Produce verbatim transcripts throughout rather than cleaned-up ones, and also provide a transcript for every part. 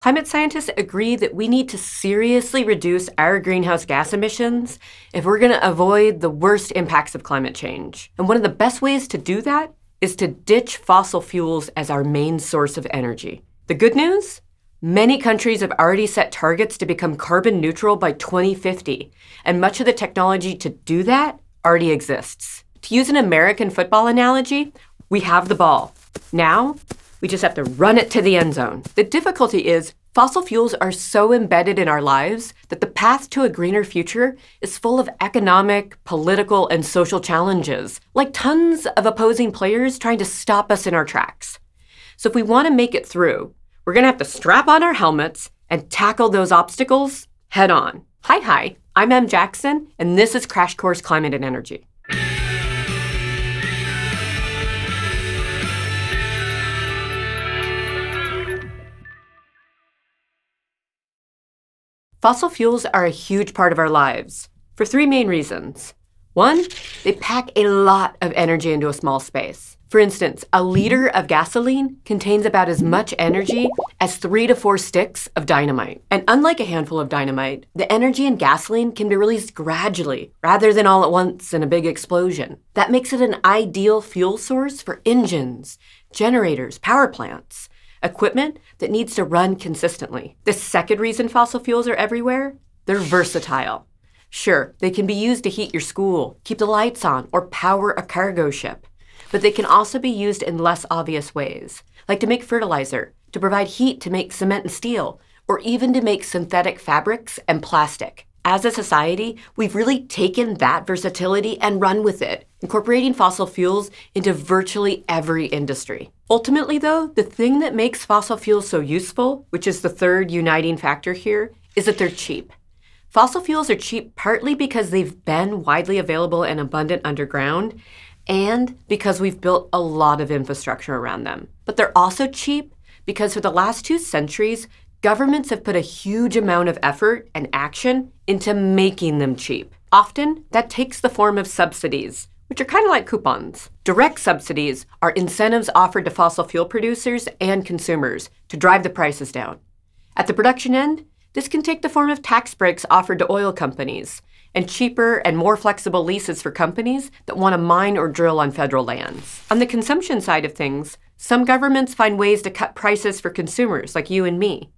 Climate scientists agree that we need to seriously reduce our greenhouse gas emissions if we're going to avoid the worst impacts of climate change. And one of the best ways to do that is to ditch fossil fuels as our main source of energy. The good news? Many countries have already set targets to become carbon neutral by twenty fifty, and much of the technology to do that already exists. To use an American football analogy, we have the ball. Now, we just have to run it to the end zone. The difficulty is fossil fuels are so embedded in our lives that the path to a greener future is full of economic, political, and social challenges, like tons of opposing players trying to stop us in our tracks. So if we want to make it through, we're going to have to strap on our helmets and tackle those obstacles head on. Hi, hi, I'm M. Jackson, and this is Crash Course Climate and Energy. Fossil fuels are a huge part of our lives for three main reasons. One, they pack a lot of energy into a small space. For instance, a liter of gasoline contains about as much energy as three to four sticks of dynamite. And unlike a handful of dynamite, the energy in gasoline can be released gradually rather than all at once in a big explosion. That makes it an ideal fuel source for engines, generators, power plants, equipment that needs to run consistently. The second reason fossil fuels are everywhere, they're versatile. Sure, they can be used to heat your school, keep the lights on, or power a cargo ship, but they can also be used in less obvious ways, like to make fertilizer, to provide heat to make cement and steel, or even to make synthetic fabrics and plastic. As a society, we've really taken that versatility and run with it, incorporating fossil fuels into virtually every industry. Ultimately, though, the thing that makes fossil fuels so useful, which is the third uniting factor here, is that they're cheap. Fossil fuels are cheap partly because they've been widely available and abundant underground, and because we've built a lot of infrastructure around them. But they're also cheap because for the last two centuries, governments have put a huge amount of effort and action into making them cheap. Often, that takes the form of subsidies, which are kind of like coupons. Direct subsidies are incentives offered to fossil fuel producers and consumers to drive the prices down. At the production end, this can take the form of tax breaks offered to oil companies and cheaper and more flexible leases for companies that want to mine or drill on federal lands. On the consumption side of things, some governments find ways to cut prices for consumers like you and me.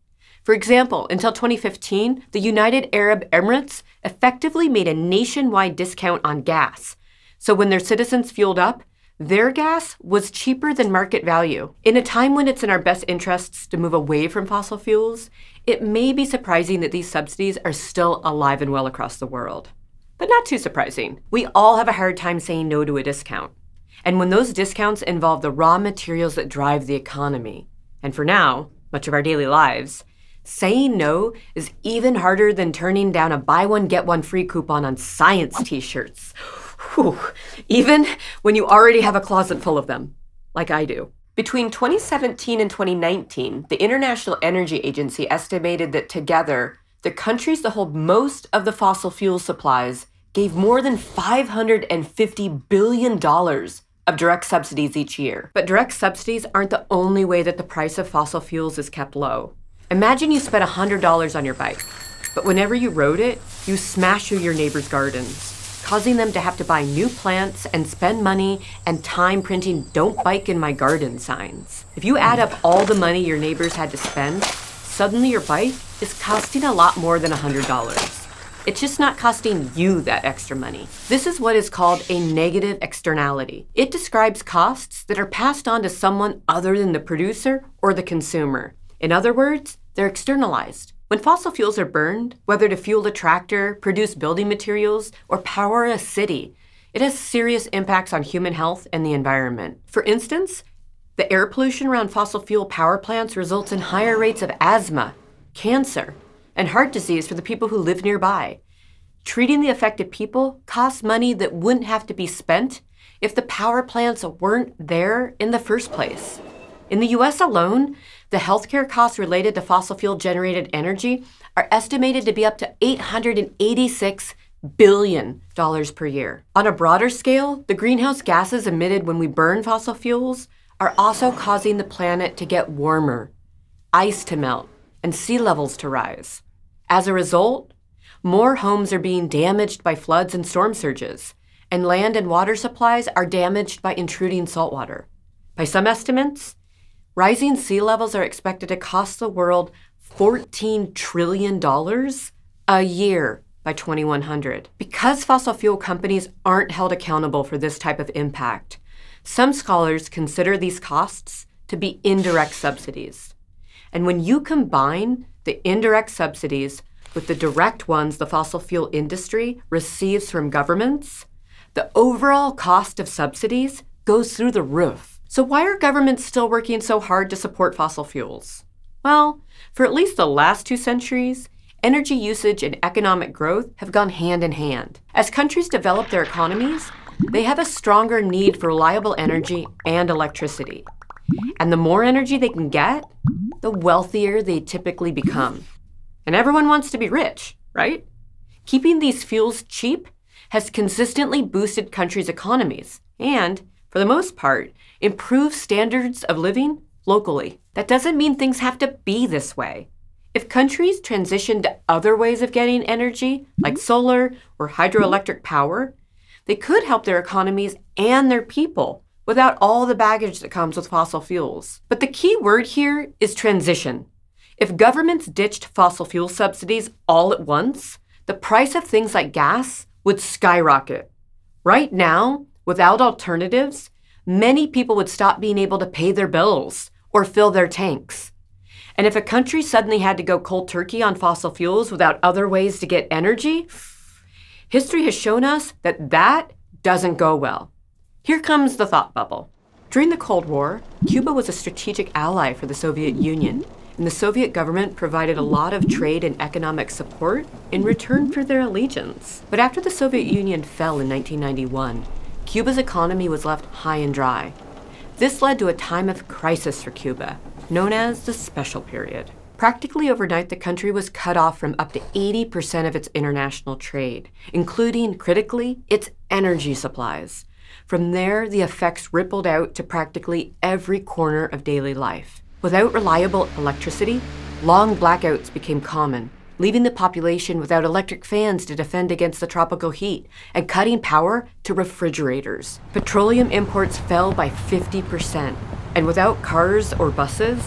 For example, until twenty fifteen, the United Arab Emirates effectively made a nationwide discount on gas. So when their citizens fueled up, their gas was cheaper than market value. In a time when it's in our best interests to move away from fossil fuels, it may be surprising that these subsidies are still alive and well across the world. But not too surprising. We all have a hard time saying no to a discount. And when those discounts involve the raw materials that drive the economy, and for now, much of our daily lives, saying no is even harder than turning down a buy one, get one free coupon on science t-shirts. Whew. Even when you already have a closet full of them, like I do. Between twenty seventeen and twenty nineteen, the International Energy Agency estimated that together, the countries that hold most of the fossil fuel supplies gave more than five hundred fifty billion dollars of direct subsidies each year. But direct subsidies aren't the only way that the price of fossil fuels is kept low. Imagine you spent one hundred dollars on your bike, but whenever you rode it, you smash through your neighbor's gardens, causing them to have to buy new plants and spend money and time printing "Don't bike in my garden" signs. If you add up all the money your neighbors had to spend, suddenly your bike is costing a lot more than one hundred dollars. It's just not costing you that extra money. This is what is called a negative externality. It describes costs that are passed on to someone other than the producer or the consumer. In other words, they're externalized. When fossil fuels are burned, whether to fuel a tractor, produce building materials, or power a city, it has serious impacts on human health and the environment. For instance, the air pollution around fossil fuel power plants results in higher rates of asthma, cancer, and heart disease for the people who live nearby. Treating the affected people costs money that wouldn't have to be spent if the power plants weren't there in the first place. In the U S alone, the healthcare costs related to fossil fuel-generated energy are estimated to be up to eight hundred eighty-six billion dollars per year. On a broader scale, the greenhouse gases emitted when we burn fossil fuels are also causing the planet to get warmer, ice to melt, and sea levels to rise. As a result, more homes are being damaged by floods and storm surges, and land and water supplies are damaged by intruding saltwater. By some estimates, rising sea levels are expected to cost the world fourteen trillion dollars a year by twenty-one hundred. Because fossil fuel companies aren't held accountable for this type of impact, some scholars consider these costs to be indirect subsidies. And when you combine the indirect subsidies with the direct ones the fossil fuel industry receives from governments, the overall cost of subsidies goes through the roof. So why are governments still working so hard to support fossil fuels? Well, for at least the last two centuries, energy usage and economic growth have gone hand in hand. As countries develop their economies, they have a stronger need for reliable energy and electricity. And the more energy they can get, the wealthier they typically become. And everyone wants to be rich, right? Keeping these fuels cheap has consistently boosted countries' economies and, for the most part, improved standards of living locally. That doesn't mean things have to be this way. If countries transition to other ways of getting energy, like solar or hydroelectric power, they could help their economies and their people without all the baggage that comes with fossil fuels. But the key word here is transition. If governments ditched fossil fuel subsidies all at once, the price of things like gas would skyrocket. Right now, without alternatives, many people would stop being able to pay their bills or fill their tanks. And if a country suddenly had to go cold turkey on fossil fuels without other ways to get energy, history has shown us that that doesn't go well. Here comes the thought bubble. During the Cold War, Cuba was a strategic ally for the Soviet Union, and the Soviet government provided a lot of trade and economic support in return for their allegiance. But after the Soviet Union fell in nineteen ninety-one, Cuba's economy was left high and dry. This led to a time of crisis for Cuba, known as the Special Period. Practically overnight, the country was cut off from up to eighty percent of its international trade, including, critically, its energy supplies. From there, the effects rippled out to practically every corner of daily life. Without reliable electricity, long blackouts became common, leaving the population without electric fans to defend against the tropical heat and cutting power to refrigerators. Petroleum imports fell by fifty percent, and without cars or buses,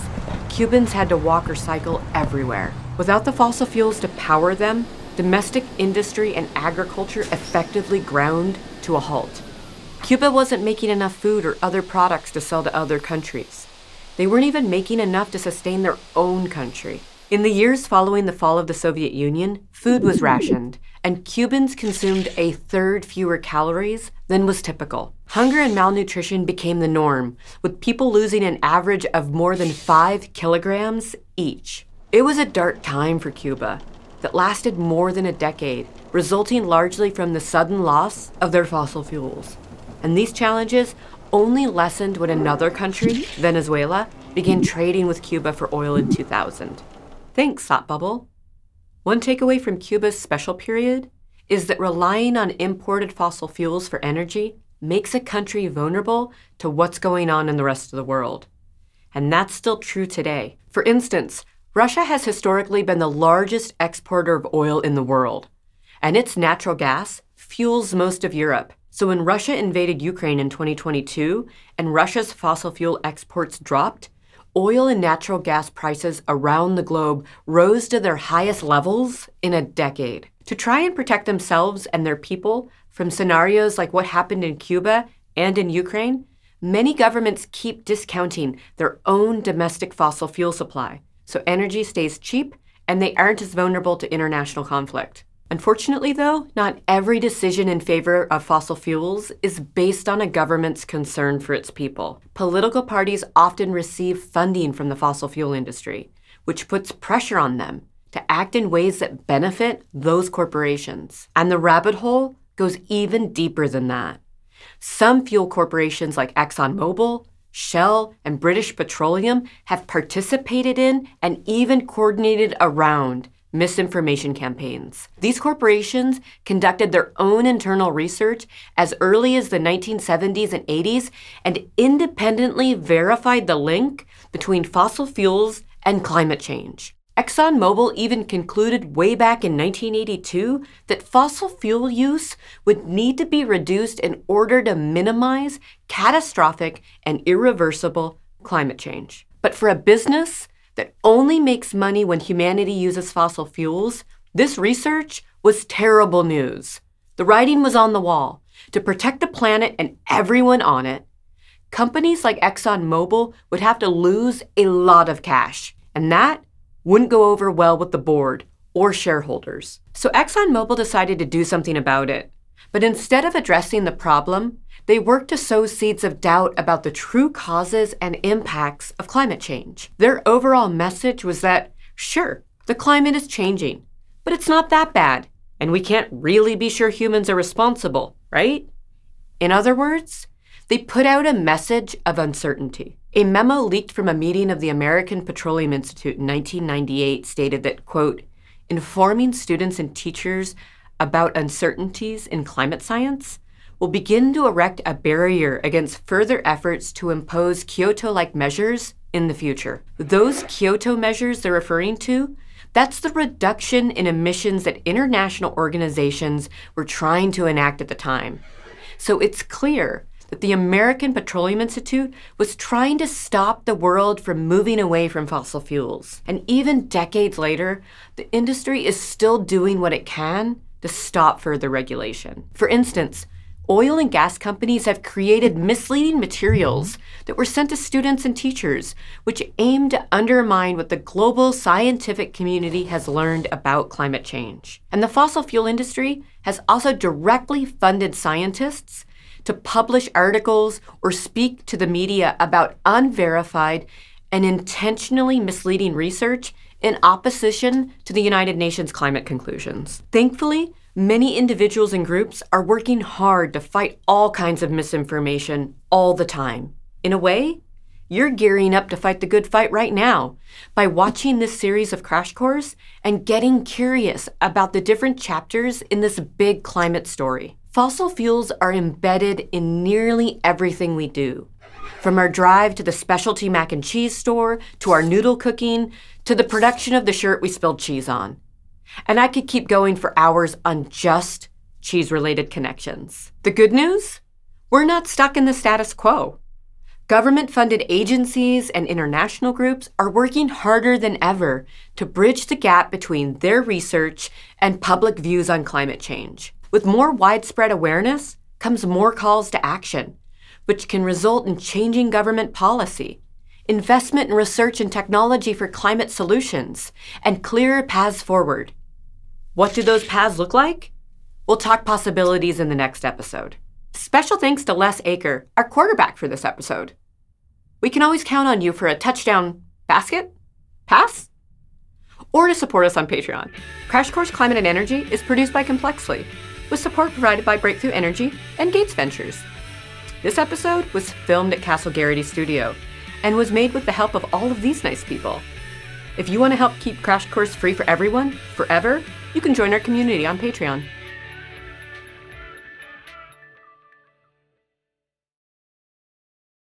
Cubans had to walk or cycle everywhere. Without the fossil fuels to power them, domestic industry and agriculture effectively ground to a halt. Cuba wasn't making enough food or other products to sell to other countries. They weren't even making enough to sustain their own country. In the years following the fall of the Soviet Union, food was rationed, and Cubans consumed a third fewer calories than was typical. Hunger and malnutrition became the norm, with people losing an average of more than five kilograms each. It was a dark time for Cuba that lasted more than a decade, resulting largely from the sudden loss of their fossil fuels. And these challenges only lessened when another country, Venezuela, began trading with Cuba for oil in two thousand. Thanks, Thought Bubble. One takeaway from Cuba's special period is that relying on imported fossil fuels for energy makes a country vulnerable to what's going on in the rest of the world. And that's still true today. For instance, Russia has historically been the largest exporter of oil in the world, and its natural gas fuels most of Europe. So when Russia invaded Ukraine in twenty twenty-two and Russia's fossil fuel exports dropped, oil and natural gas prices around the globe rose to their highest levels in a decade. To try and protect themselves and their people from scenarios like what happened in Cuba and in Ukraine, many governments keep discounting their own domestic fossil fuel supply, so energy stays cheap and they aren't as vulnerable to international conflict. Unfortunately, though, not every decision in favor of fossil fuels is based on a government's concern for its people. Political parties often receive funding from the fossil fuel industry, which puts pressure on them to act in ways that benefit those corporations. And the rabbit hole goes even deeper than that. Some fuel corporations like ExxonMobil, Shell, and British Petroleum have participated in and even coordinated around misinformation campaigns. These corporations conducted their own internal research as early as the nineteen seventies and eighties and independently verified the link between fossil fuels and climate change. ExxonMobil even concluded way back in nineteen eighty-two that fossil fuel use would need to be reduced in order to minimize catastrophic and irreversible climate change. But for a business that only makes money when humanity uses fossil fuels, this research was terrible news. The writing was on the wall. To protect the planet and everyone on it, companies like ExxonMobil would have to lose a lot of cash, and that wouldn't go over well with the board or shareholders. So ExxonMobil decided to do something about it. But instead of addressing the problem, they worked to sow seeds of doubt about the true causes and impacts of climate change. Their overall message was that, sure, the climate is changing, but it's not that bad, and we can't really be sure humans are responsible, right? In other words, they put out a message of uncertainty. A memo leaked from a meeting of the American Petroleum Institute in nineteen ninety-eight stated that, quote, informing students and teachers about uncertainties in climate science will begin to erect a barrier against further efforts to impose Kyoto-like measures in the future. Those Kyoto measures they're referring to, that's the reduction in emissions that international organizations were trying to enact at the time. So it's clear that the American Petroleum Institute was trying to stop the world from moving away from fossil fuels. And even decades later, the industry is still doing what it can to stop further regulation. For instance, oil and gas companies have created misleading materials that were sent to students and teachers, which aim to undermine what the global scientific community has learned about climate change. And the fossil fuel industry has also directly funded scientists to publish articles or speak to the media about unverified and intentionally misleading research in opposition to the United Nations climate conclusions. Thankfully, many individuals and groups are working hard to fight all kinds of misinformation all the time. In a way, you're gearing up to fight the good fight right now by watching this series of Crash Course and getting curious about the different chapters in this big climate story. Fossil fuels are embedded in nearly everything we do, from our drive to the specialty mac and cheese store, to our noodle cooking, to the production of the shirt we spilled cheese on. And I could keep going for hours on just cheese-related connections. The good news? We're not stuck in the status quo. Government-funded agencies and international groups are working harder than ever to bridge the gap between their research and public views on climate change. With more widespread awareness comes more calls to action, which can result in changing government policy, investment in research and technology for climate solutions, and clearer paths forward. What do those paths look like? We'll talk possibilities in the next episode. Special thanks to Les Aker, our quarterback for this episode. We can always count on you for a touchdown basket, pass, or to support us on Patreon. Crash Course Climate and Energy is produced by Complexly, with support provided by Breakthrough Energy and Gates Ventures. This episode was filmed at Castle Garrity Studio and was made with the help of all of these nice people. If you want to help keep Crash Course free for everyone, forever, you can join our community on Patreon.